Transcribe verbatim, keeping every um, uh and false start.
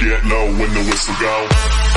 get low when the whistle go.